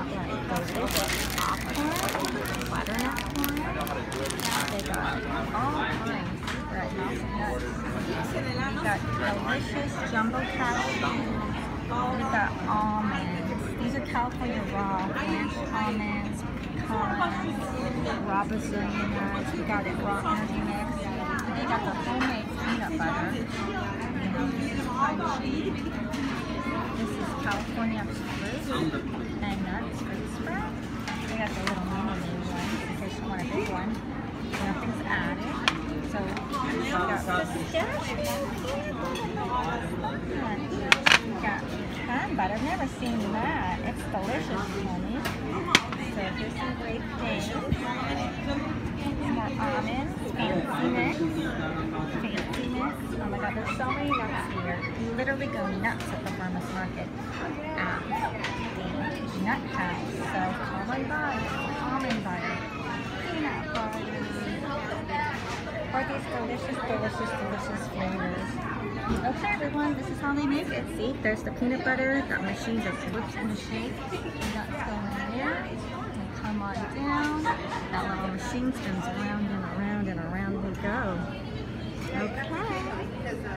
got like the little popcorn, butter nut corn. They got all kinds of nuts. We got delicious jumbo cashews. We got almonds. These are California raw, ranch almonds, pecans, raw Brazilian nuts. We got it raw energy mix. They got the homemade peanut butter. This is California fruit and nuts for the sprout. We got the little mini one in case you want a big one. Nothing's added. So we got pistachio. We got pecan butter. I've never seen that. It's delicious, honey. So here's some great things. More almonds, fancy mix. Oh my god, there's so many nuts here. You literally go nuts at the farmers market at the nut house. So oh my god, almond butter, peanut butter, for these delicious flavors. Okay everyone, this is how they make it. See, there's the peanut butter, that machine just whips in the shake. Nuts go in there. Come on down. That little machine spins round and around we go. Okay.